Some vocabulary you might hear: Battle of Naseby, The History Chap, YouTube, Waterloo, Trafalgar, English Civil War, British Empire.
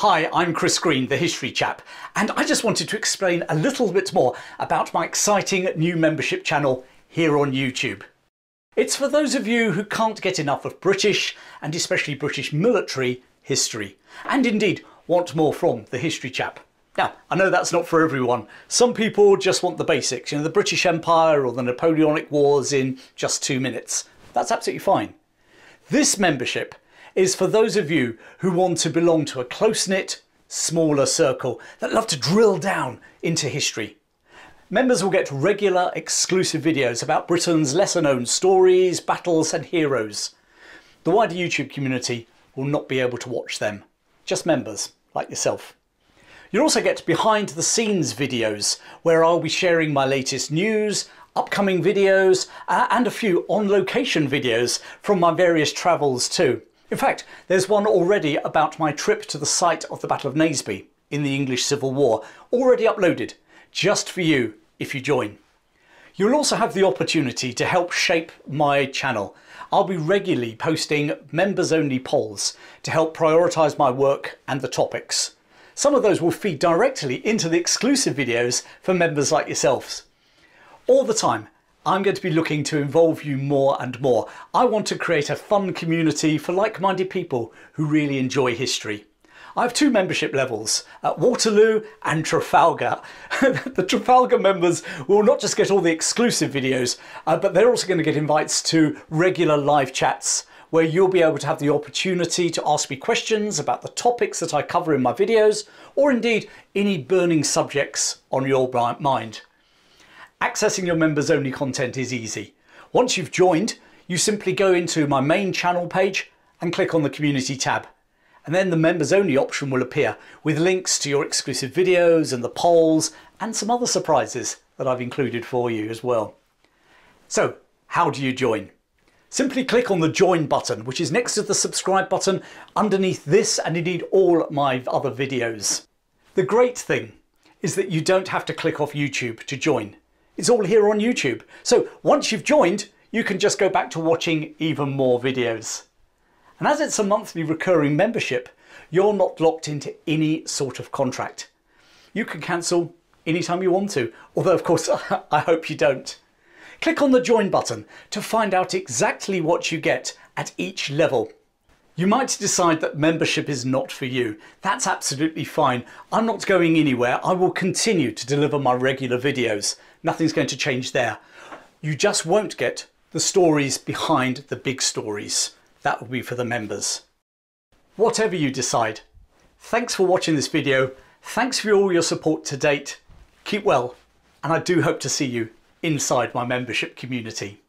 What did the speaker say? Hi, I'm Chris Green, the History Chap, and I just wanted to explain a little bit more about my exciting new membership channel here on YouTube. It's for those of you who can't get enough of British, and especially British military, history, and indeed want more from the History Chap. Now, I know that's not for everyone. Some people just want the basics, you know, the British Empire or the Napoleonic Wars in just 2 minutes. That's absolutely fine. This membership is for those of you who want to belong to a close-knit, smaller circle that love to drill down into history. Members will get regular, exclusive videos about Britain's lesser-known stories, battles and heroes. The wider YouTube community will not be able to watch them, just members like yourself. You'll also get behind-the-scenes videos where I'll be sharing my latest news, upcoming videos and a few on-location videos from my various travels too. In fact, there's one already about my trip to the site of the Battle of Naseby in the English Civil War, already uploaded, just for you if you join. You'll also have the opportunity to help shape my channel. I'll be regularly posting members-only polls to help prioritise my work and the topics. Some of those will feed directly into the exclusive videos for members like yourselves. All the time, I'm going to be looking to involve you more and more. I want to create a fun community for like-minded people who really enjoy history. I have two membership levels, at Waterloo and Trafalgar. The Trafalgar members will not just get all the exclusive videos, but they're also going to get invites to regular live chats where you'll be able to have the opportunity to ask me questions about the topics that I cover in my videos, or indeed any burning subjects on your mind. Accessing your members-only content is easy. Once you've joined, you simply go into my main channel page and click on the community tab. And then the members-only option will appear with links to your exclusive videos and the polls and some other surprises that I've included for you as well. So, how do you join? Simply click on the Join button, which is next to the Subscribe button underneath this and indeed all my other videos. The great thing is that you don't have to click off YouTube to join. It's all here on YouTube. So once you've joined, you can just go back to watching even more videos. And as it's a monthly recurring membership, you're not locked into any sort of contract. You can cancel anytime you want to, although of course I hope you don't. Click on the Join button to find out exactly what you get at each level. You might decide that membership is not for you. That's absolutely fine. I'm not going anywhere. I will continue to deliver my regular videos. Nothing's going to change there. You just won't get the stories behind the big stories. That will be for the members. Whatever you decide. Thanks for watching this video. Thanks for all your support to date. Keep well, and I do hope to see you inside my membership community.